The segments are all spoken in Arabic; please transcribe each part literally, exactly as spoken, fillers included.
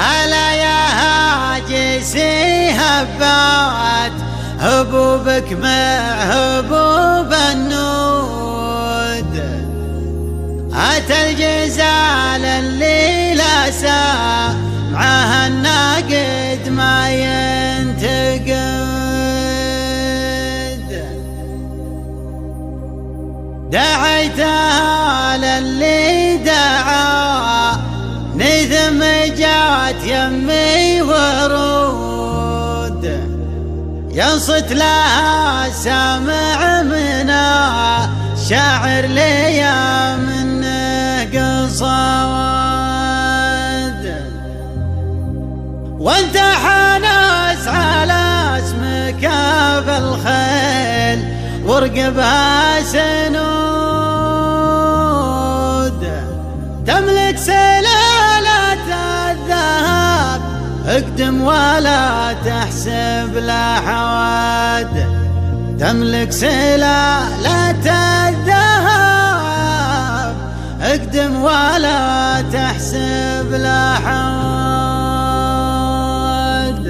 هلا يا هاجسي هبات هبوبك مع هبوب النود. أتى الجزال اللي لا ساء معها الناقد ما ينتقد. دعيتها للي دعا نثم جات يمي ورود. ينصت لها سامع منا شاعر ليا منه قصاد. وانت حناس على اسمك بالخيل ورقبها سنود. تملك سلالة الذهب اقدم ولا تحسب لحواد. تملك سلالة الذهب اقدم ولا تحسب لحواد.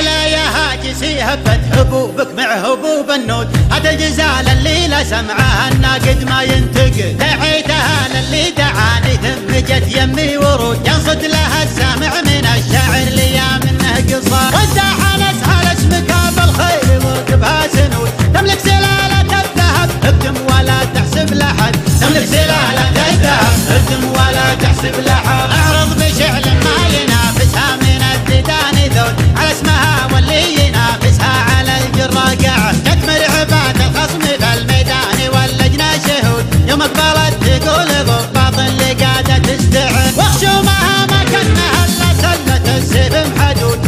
ألا يا هاجسي هبت هبوبك مع هبوب النود. هذا الجزال اللي لا سمعها الناقد ما ينتقد. دعيتها للي دعاني ثم جت يمي ورود. ينصد لها السامع من الشاعر لي منه قصاد. وانت حنس على اسمك بالخير وركبها سنود. تملك سلالة الذهب اقدم ولا تحسب لحد. تملك سلالة الذهب اقدم ولا تحسب لحد. اعرض بشعل ما ينافسها من الديدان ذود. على اسمها واللي ينافسها على الجرة قاعد. تكمل عباد الخصم في الميدان واللجنة شهود. يوم اقبلت تقول ضباط اللي قاعدة تستعد. وخشومها ما كانها الا سلة السيف محدود.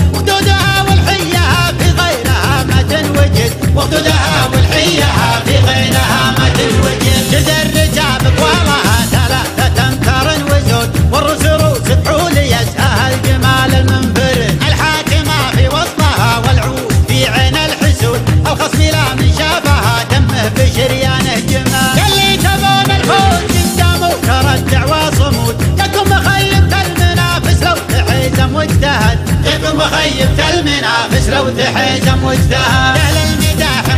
وخدودها والحيها في غيرها ما تنوجد. جزر رجابك وراها ثلاثة أمتار وزود. والرس روس بحول يسهى الجمال المنفرد. الحاكمة في وسطها والعود في عين الحسود. الخصم لا من شافها دمه بشريانه جمال. اللي تبون الفوز قدامه تردع وصمود. جاكم مخيبة المنافس لو تحيزم واجتهد. جاكم مخيبة المنافس لو تحيزم واجتهد.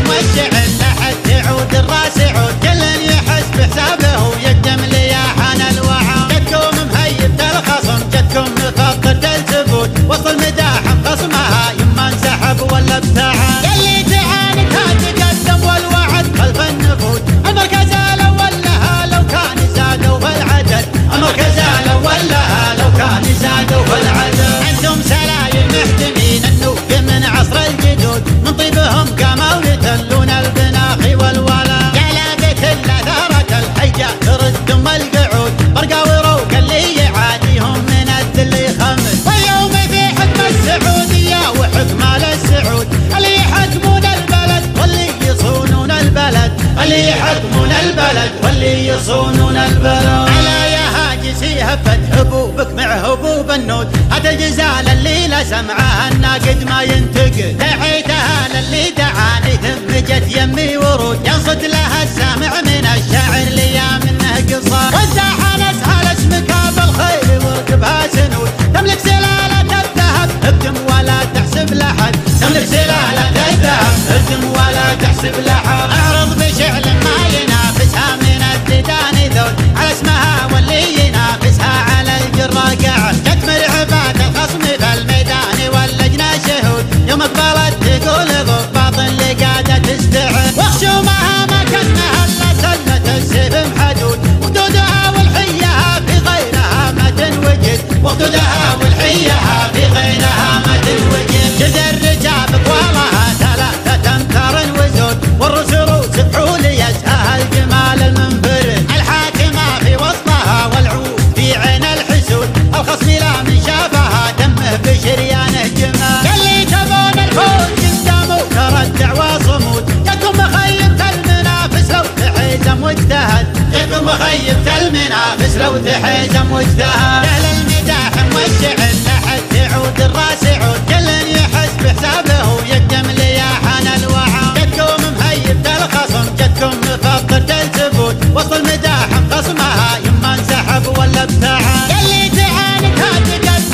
والشعر لحد تعود الراس يعود. كل يحس بحسابه ويقدم لياحان الوعود. جدكم مهيبة الخصم جدكم مخطط الثبوت. وصل مداحم خصمها يما انسحب ولا ابتعد. اللي تعاندها تقدم والوعد خلف النفوذ. المركز الاول لها لو كان زادوا في العدد. المركز الاول لها لو كان زادوا في العدد. عندهم سلايم محتمين النوب من عصر الجدود. من طيبهم كما يتلون البناخي والولا. قلبت الا ثارة الحية ترد ام القعود. برقا وروك اللي يعاديهم من الذل خمس. واليوم في حكم السعودية وحكم السعود. اللي يحكمون البلد واللي يصونون البلد. اللي يحكمون البلد واللي يصونون البلد. ألا يا هاجسي هبت هبوبك مع هبوب النود. هذا الجزال اللي لا سمعها الناقد ما ينتقد. دعيتها للي دعاني ثم جت يمي ورود. ينصد لها السامع من الشاعر لي منه قصاد. وانت حنس على اسمك بالخير وركبها سنود. تملك سلالة الذهب اقدم ولا تحسب لحد. تملك سلالة الذهب اقدم ولا تحسب لحد. اعرض بشعل ما ينافسها من الديدان ذود. على اسمها واللي ينافسها على الجرة قاعد. تكمل عباد الخصم في الميدان واللجنة شهود. يوم اقبلت تقول ضباط اللي قاعدة تستعد. وخشومها ما كانها الا سلة السيف محدود. وخدودها والحيها في غيرها ما تنوجد. وخدودها والحيها في غيرها ما تنوجد. جزر رجابك وراها ثلاثة امتار وزود. والرس روس بحول يسهى الجمال المنفرد. الحاكمة في وسطها والعود في عين الحسود. الخصم لا من شافها دمه بشريانه جمال. اللي تبون الفوز قدامه تردع وصمود. جاكم مخيبة المنافس لو تحيزم واجتهد. جاكم مخيبة المنافس لو تحيزم واجتهد. اهل المداحم والشعر لحد تعود الراس يعود. كل يحس بحسابه ويقدم لياحان الوعود. جاكم مهيبة الخصم جاكم مخطط الثبوت. وصل مداحم خصمها يما انسحب ولا ابتعد. اللي تعاندها تقدم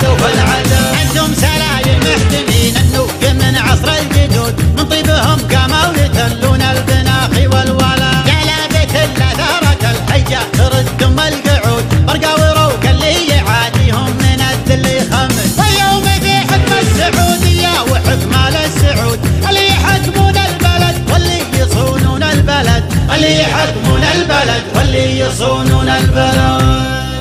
العدو العدو. أنتم سلايل المهتمين النوف من عصر الجدود، من طيبهم قاموا يتلون البناخ والولا، جلابة الأثارة الحية تردم القعود، برقى وروق اللي يعاديهم من الذل خمس. واليوم في حكم السعودية وحكم السعود، اللي يحكمون البلد واللي يصونون البلد، اللي يحكمون البلد واللي يصونون البلد.